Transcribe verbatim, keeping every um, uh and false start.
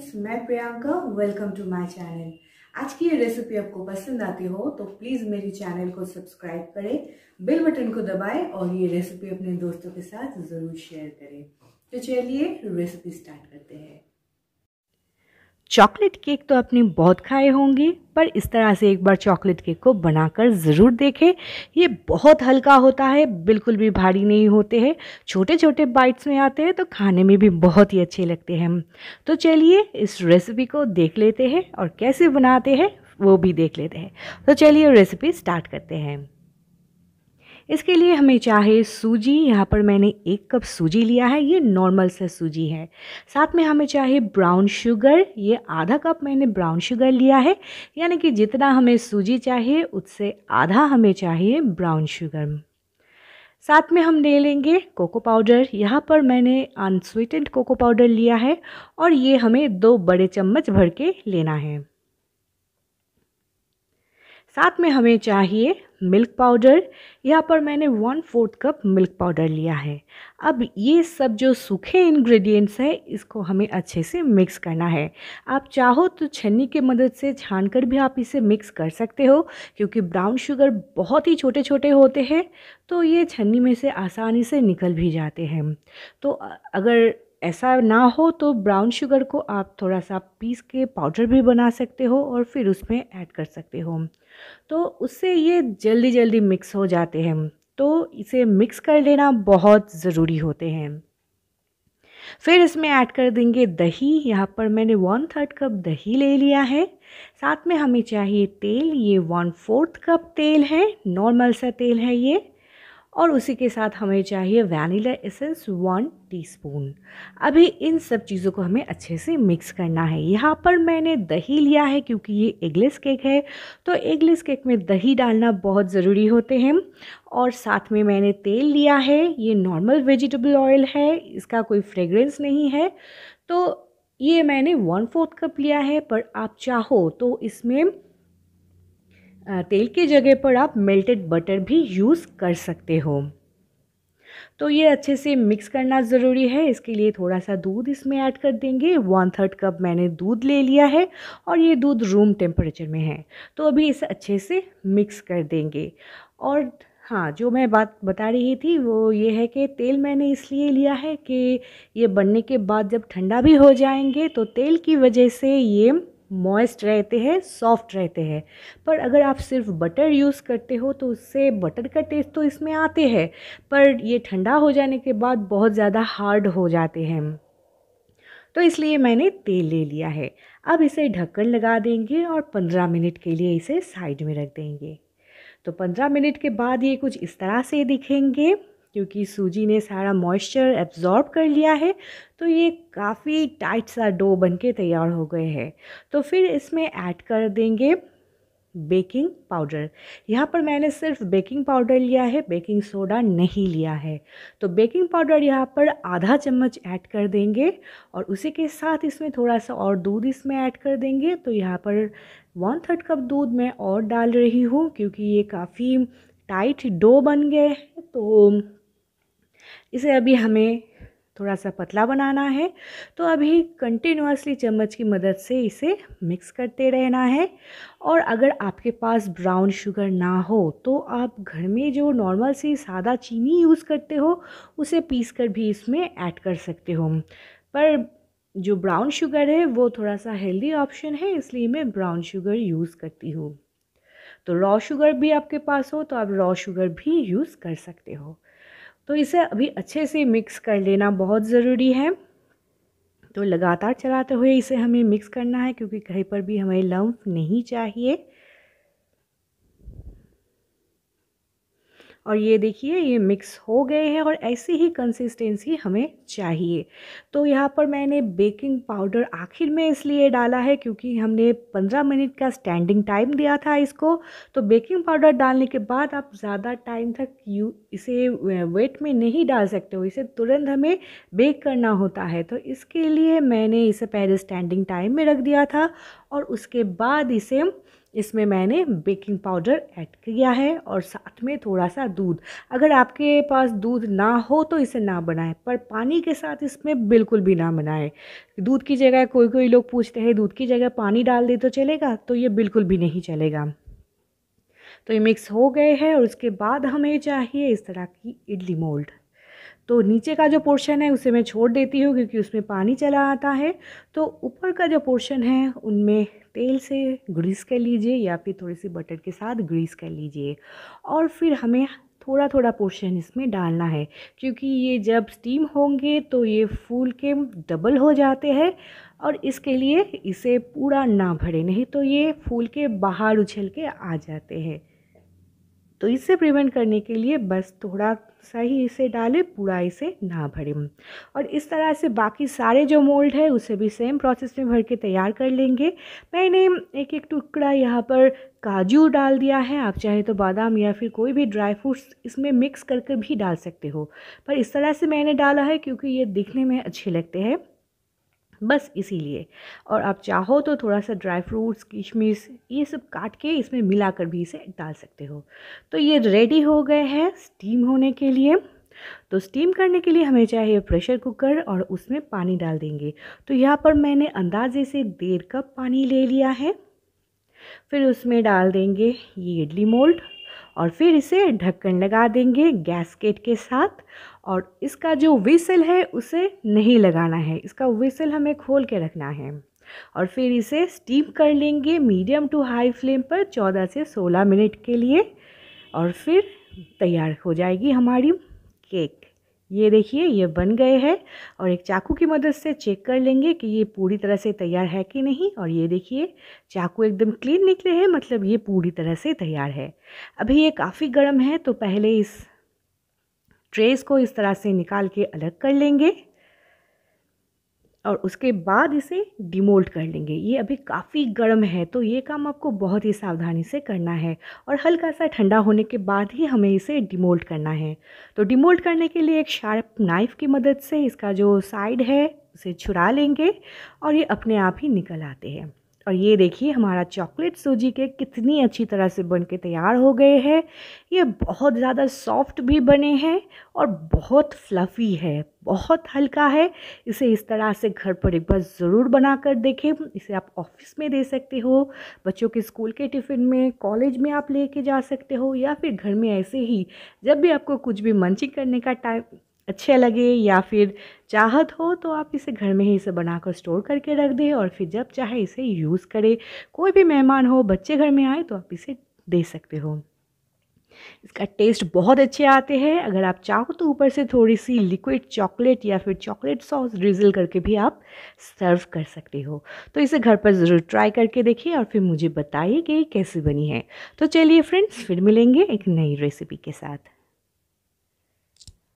Friends, मैं Priyanka, welcome to my channel. आज की ये रेसिपी आपको पसंद आती हो तो प्लीज़ मेरी चैनल को सब्सक्राइब करें, बेल बटन को दबाएं और ये रेसिपी अपने दोस्तों के साथ ज़रूर शेयर करें। तो चलिए रेसिपी स्टार्ट करते हैं। चॉकलेट केक तो आपने बहुत खाए होंगे, पर इस तरह से एक बार चॉकलेट केक को बनाकर ज़रूर देखें। ये बहुत हल्का होता है, बिल्कुल भी भारी नहीं होते हैं, छोटे छोटे बाइट्स में आते हैं तो खाने में भी बहुत ही अच्छे लगते हैं। तो चलिए इस रेसिपी को देख लेते हैं और कैसे बनाते हैं वो भी देख लेते हैं। तो चलिए रेसिपी स्टार्ट करते हैं। इसके लिए हमें चाहिए सूजी। यहाँ पर मैंने एक कप सूजी लिया है, ये नॉर्मल सा सूजी है। साथ में हमें चाहिए ब्राउन शुगर, ये आधा कप मैंने ब्राउन शुगर लिया है, यानी कि जितना हमें सूजी चाहिए उससे आधा हमें चाहिए ब्राउन शुगर। साथ में हम ले लेंगे कोको पाउडर। यहाँ पर मैंने अनस्वीटेंड कोको पाउडर लिया है और ये हमें दो बड़े चम्मच भर के लेना है। साथ में हमें चाहिए मिल्क पाउडर। यहाँ पर मैंने one fourth cup milk powder लिया है। अब ये सब जो सूखे इंग्रेडिएंट्स हैं इसको हमें अच्छे से मिक्स करना है। आप चाहो तो छन्नी की मदद से छानकर भी आप इसे मिक्स कर सकते हो, क्योंकि ब्राउन शुगर बहुत ही छोटे छोटे होते हैं तो ये छन्नी में से आसानी से निकल भी जाते हैं। तो अगर ऐसा ना हो तो ब्राउन शुगर को आप थोड़ा सा पीस के पाउडर भी बना सकते हो और फिर उसमें ऐड कर सकते हो, तो उससे ये जल्दी जल्दी मिक्स हो जाते हैं। तो इसे मिक्स कर लेना बहुत ज़रूरी होते हैं। फिर इसमें ऐड कर देंगे दही। यहाँ पर मैंने वन थर्ड कप दही ले लिया है। साथ में हमें चाहिए तेल, ये वन फोर्थ कप तेल है, नॉर्मल सा तेल है ये। और उसी के साथ हमें चाहिए वैनिला एसेंस वन टीस्पून। अभी इन सब चीज़ों को हमें अच्छे से मिक्स करना है। यहाँ पर मैंने दही लिया है क्योंकि ये एगलेस केक है तो एगलेस केक में दही डालना बहुत ज़रूरी होते हैं। और साथ में मैंने तेल लिया है, ये नॉर्मल वेजिटेबल ऑयल है, इसका कोई फ्रेगरेंस नहीं है। तो ये मैंने वन फोर्थ कप लिया है, पर आप चाहो तो इसमें तेल की जगह पर आप मेल्टेड बटर भी यूज़ कर सकते हो। तो ये अच्छे से मिक्स करना ज़रूरी है। इसके लिए थोड़ा सा दूध इसमें ऐड कर देंगे। वन थर्ड कप मैंने दूध ले लिया है और ये दूध रूम टेम्परेचर में है। तो अभी इसे अच्छे से मिक्स कर देंगे। और हाँ, जो मैं बात बता रही थी वो ये है कि तेल मैंने इसलिए लिया है कि ये बनने के बाद जब ठंडा भी हो जाएंगे तो तेल की वजह से ये मॉइस्ट रहते हैं, सॉफ्ट रहते हैं। पर अगर आप सिर्फ बटर यूज़ करते हो तो उससे बटर का टेस्ट तो इसमें आते हैं, पर ये ठंडा हो जाने के बाद बहुत ज़्यादा हार्ड हो जाते हैं। तो इसलिए मैंने तेल ले लिया है। अब इसे ढक्कन लगा देंगे और पंद्रह मिनट के लिए इसे साइड में रख देंगे। तो पंद्रह मिनट के बाद ये कुछ इस तरह से दिखेंगे, क्योंकि सूजी ने सारा मॉइस्चर एब्जॉर्ब कर लिया है। तो ये काफ़ी टाइट सा डो बनके तैयार हो गए हैं। तो फिर इसमें ऐड कर देंगे बेकिंग पाउडर। यहाँ पर मैंने सिर्फ बेकिंग पाउडर लिया है, बेकिंग सोडा नहीं लिया है। तो बेकिंग पाउडर यहाँ पर आधा चम्मच ऐड कर देंगे और उसी के साथ इसमें थोड़ा सा और दूध इसमें ऐड कर देंगे। तो यहाँ पर वन थर्ड कप दूध मैं और डाल रही हूँ, क्योंकि ये काफ़ी टाइट डो बन गए हैं। तो इसे अभी हमें थोड़ा सा पतला बनाना है। तो अभी कंटिन्यूअसली चम्मच की मदद से इसे मिक्स करते रहना है। और अगर आपके पास ब्राउन शुगर ना हो तो आप घर में जो नॉर्मल सी सादा चीनी यूज़ करते हो उसे पीस कर भी इसमें ऐड कर सकते हो, पर जो ब्राउन शुगर है वो थोड़ा सा हेल्दी ऑप्शन है, इसलिए मैं ब्राउन शुगर यूज़ करती हूँ। तो रॉ शुगर भी आपके पास हो तो आप रॉ शुगर भी यूज़ कर सकते हो। तो इसे अभी अच्छे से मिक्स कर लेना बहुत ज़रूरी है। तो लगातार चलाते हुए इसे हमें मिक्स करना है, क्योंकि कहीं पर भी हमें लम्प नहीं चाहिए। और ये देखिए ये मिक्स हो गए हैं और ऐसी ही कंसिस्टेंसी हमें चाहिए। तो यहाँ पर मैंने बेकिंग पाउडर आखिर में इसलिए डाला है क्योंकि हमने पंद्रह मिनट का स्टैंडिंग टाइम दिया था इसको। तो बेकिंग पाउडर डालने के बाद आप ज़्यादा टाइम तक यू इसे वेट में नहीं डाल सकते हो, इसे तुरंत हमें बेक करना होता है। तो इसके लिए मैंने इसे पहले स्टैंडिंग टाइम में रख दिया था और उसके बाद इसे इसमें मैंने बेकिंग पाउडर ऐड किया है और साथ में थोड़ा सा दूध। अगर आपके पास दूध ना हो तो इसे ना बनाएं, पर पानी के साथ इसमें बिल्कुल भी ना बनाएं। दूध की जगह कोई कोई लोग पूछते हैं दूध की जगह पानी डाल दे तो चलेगा, तो ये बिल्कुल भी नहीं चलेगा। तो ये मिक्स हो गए हैं और उसके बाद हमें चाहिए इस तरह की इडली मोल्ड। तो नीचे का जो पोर्शन है उसे मैं छोड़ देती हूँ क्योंकि उसमें पानी चला आता है। तो ऊपर का जो पोर्शन है उनमें तेल से ग्रीस कर लीजिए या फिर थोड़ी सी बटर के साथ ग्रीस कर लीजिए और फिर हमें थोड़ा थोड़ा पोर्शन इसमें डालना है क्योंकि ये जब स्टीम होंगे तो ये फूल के डबल हो जाते हैं और इसके लिए इसे पूरा ना भरे, नहीं तो ये फूल के बाहर उछल के आ जाते हैं। तो इससे प्रिवेंट करने के लिए बस थोड़ा सा ही इसे डालें, पूरा इसे ना भरें। और इस तरह से बाकी सारे जो मोल्ड है उसे भी सेम प्रोसेस में भर के तैयार कर लेंगे। मैंने एक एक टुकड़ा यहाँ पर काजू डाल दिया है, आप चाहे तो बादाम या फिर कोई भी ड्राई फ्रूट्स इसमें मिक्स करके भी डाल सकते हो, पर इस तरह से मैंने डाला है क्योंकि ये दिखने में अच्छे लगते हैं, बस इसीलिए। और आप चाहो तो थोड़ा सा ड्राई फ्रूट्स, किशमिश ये सब काट के इसमें मिलाकर भी इसे डाल सकते हो। तो ये रेडी हो गए हैं स्टीम होने के लिए। तो स्टीम करने के लिए हमें चाहिए प्रेशर कुकर और उसमें पानी डाल देंगे। तो यहाँ पर मैंने अंदाजे से डेढ़ कप पानी ले लिया है। फिर उसमें डाल देंगे ये इडली मोल्ड और फिर इसे ढक्कन लगा देंगे गैसकेट के साथ। और इसका जो विसल है उसे नहीं लगाना है, इसका विसल हमें खोल के रखना है। और फिर इसे स्टीम कर लेंगे मीडियम टू हाई फ्लेम पर चौदह से सोलह मिनट के लिए और फिर तैयार हो जाएगी हमारी केक। ये देखिए ये बन गए हैं और एक चाकू की मदद से चेक कर लेंगे कि ये पूरी तरह से तैयार है कि नहीं। और ये देखिए चाकू एकदम क्लीन निकले हैं, मतलब ये पूरी तरह से तैयार है। अभी ये काफ़ी गर्म है तो पहले इस ट्रेस को इस तरह से निकाल के अलग कर लेंगे और उसके बाद इसे डिमोल्ड कर लेंगे। ये अभी काफ़ी गर्म है तो ये काम आपको बहुत ही सावधानी से करना है और हल्का सा ठंडा होने के बाद ही हमें इसे डिमोल्ड करना है। तो डिमोल्ड करने के लिए एक शार्प नाइफ़ की मदद से इसका जो साइड है उसे छुरा लेंगे और ये अपने आप ही निकल आते हैं। और ये देखिए हमारा चॉकलेट सूजी केक कितनी अच्छी तरह से बन के तैयार हो गए हैं। ये बहुत ज़्यादा सॉफ्ट भी बने हैं और बहुत फ्लफ़ी है, बहुत हल्का है। इसे इस तरह से घर पर एक बार ज़रूर बना कर देखें। इसे आप ऑफिस में दे सकते हो, बच्चों के स्कूल के टिफ़िन में, कॉलेज में आप लेके जा सकते हो या फिर घर में ऐसे ही जब भी आपको कुछ भी मंचिंग करने का टाइम अच्छे लगे या फिर चाहत हो तो आप इसे घर में ही इसे बनाकर स्टोर करके रख दें और फिर जब चाहे इसे यूज़ करें। कोई भी मेहमान हो, बच्चे घर में आए तो आप इसे दे सकते हो। इसका टेस्ट बहुत अच्छे आते हैं। अगर आप चाहो तो ऊपर से थोड़ी सी लिक्विड चॉकलेट या फिर चॉकलेट सॉस ड्रिजल करके भी आप सर्व कर सकते हो। तो इसे घर पर ज़रूर ट्राई करके देखिए और फिर मुझे बताइए कि कैसी बनी है। तो चलिए फ्रेंड्स, फिर मिलेंगे एक नई रेसिपी के साथ।